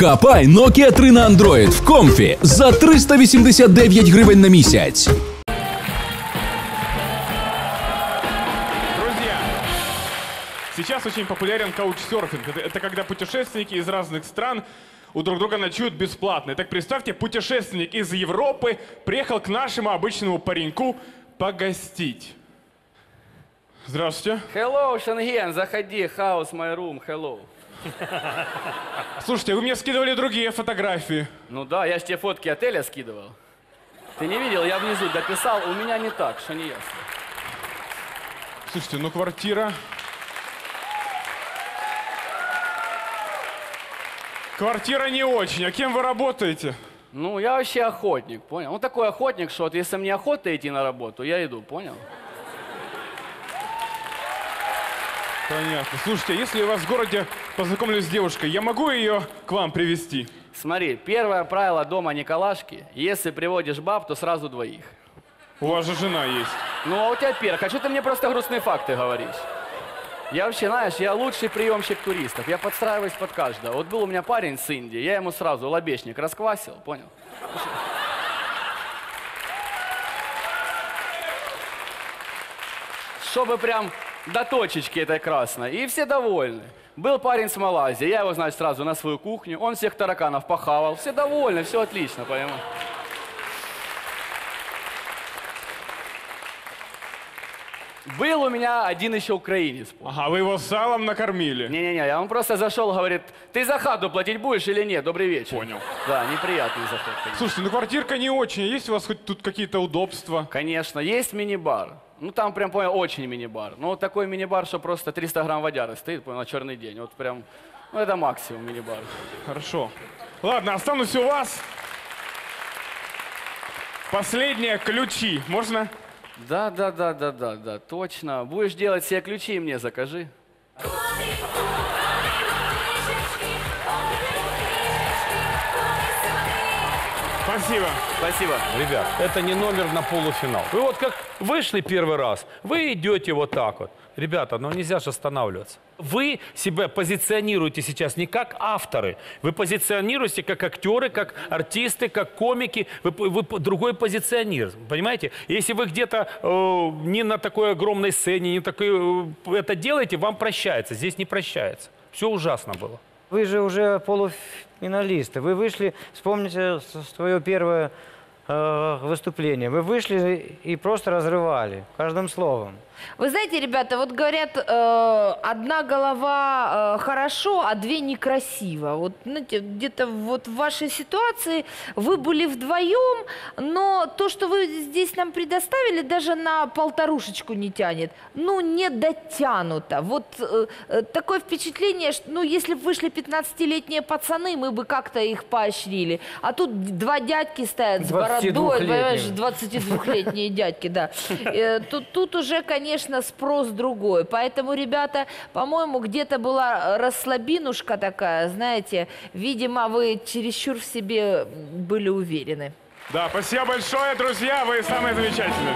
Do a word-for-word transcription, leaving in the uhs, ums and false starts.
Хапай Nokia три на Android в комфі за триста вісімдесят дев'ять гривень на місяць. Сейчас очень популярен каучсерфинг. Это, это когда путешественники из разных стран у друг друга ночуют бесплатно. Так представьте, путешественник из Европы приехал к нашему обычному пареньку погостить. Здравствуйте. Hello, Шенген, заходи, house, my room, hello. Слушайте, вы мне скидывали другие фотографии. Ну да, я же тебе фотки отеля скидывал. Ты не видел, я внизу дописал, у меня не так, что не ясно. Слушайте, ну квартира... Квартира не очень. А кем вы работаете? Ну, я вообще охотник, понял? Ну, такой охотник, что вот если мне охота идти на работу, я иду, понял? Понятно. Слушайте, если я вас в городе познакомлюсь с девушкой, я могу ее к вам привести? Смотри, первое правило дома Николашки – если приводишь баб, то сразу двоих. У вас же жена есть. Ну, а у тебя перк. А что ты мне просто грустные факты говоришь? Я вообще, знаешь, я лучший приемщик туристов. Я подстраиваюсь под каждого. Вот был у меня парень с Индии, я ему сразу лобешник расквасил, понял? Чтобы прям до точечки этой красной. И все довольны. Был парень с Малайзии, я его, значит, сразу на свою кухню. Он всех тараканов похавал. Все довольны, все отлично, понимаешь? Был у меня один еще украинец. Ага, вы его салом накормили. Не-не-не, он просто зашел, говорит, ты за хату платить будешь или нет? Добрый вечер. Понял. Да, неприятный заход. Конечно. Слушайте, ну квартирка не очень. Есть у вас хоть тут какие-то удобства? Конечно, есть мини-бар. Ну там прям, понял, очень мини-бар. Ну вот такой мини-бар, что просто триста грамм водяры стоит, понял, на черный день. Вот прям, ну это максимум мини-бар. Хорошо. Ладно, останусь у вас. Последние ключи. Можно? Да, да, да, да, да, да, точно. Будешь делать все ключи и мне закажи. Спасибо. Спасибо. Ребят, это не номер на полуфинал. Вы вот как вышли первый раз, вы идете вот так вот. Ребята, ну нельзя же останавливаться. Вы себя позиционируете сейчас не как авторы. Вы позиционируете как актеры, как артисты, как комики. Вы, вы другой позиционер, понимаете? Если вы где-то э, не на такой огромной сцене, не такой, э, это делаете, вам прощается. Здесь не прощается. Все ужасно было. Вы же уже полуфиналисты. Вы вышли, вспомните свое первое выступление. Вы вышли и просто разрывали каждым словом. Вы знаете, ребята, вот говорят, э, одна голова э, хорошо, а две некрасиво. Вот, знаете, где-то вот в вашей ситуации вы были вдвоем, но то, что вы здесь нам предоставили, даже на полторушечку не тянет. Ну, не дотянуто. Вот э, такое впечатление, что, ну, если бы вышли пятнадцатилетние пацаны, мы бы как-то их поощрили. А тут два дядьки стоят с бородой, понимаешь, двадцатидвухлетние дядьки, да. Тут уже, конечно, конечно, спрос другой. Поэтому, ребята, по-моему, где-то была расслабинушка такая, знаете. Видимо, вы чересчур в себе были уверены. Да, спасибо большое, друзья, вы самые замечательные.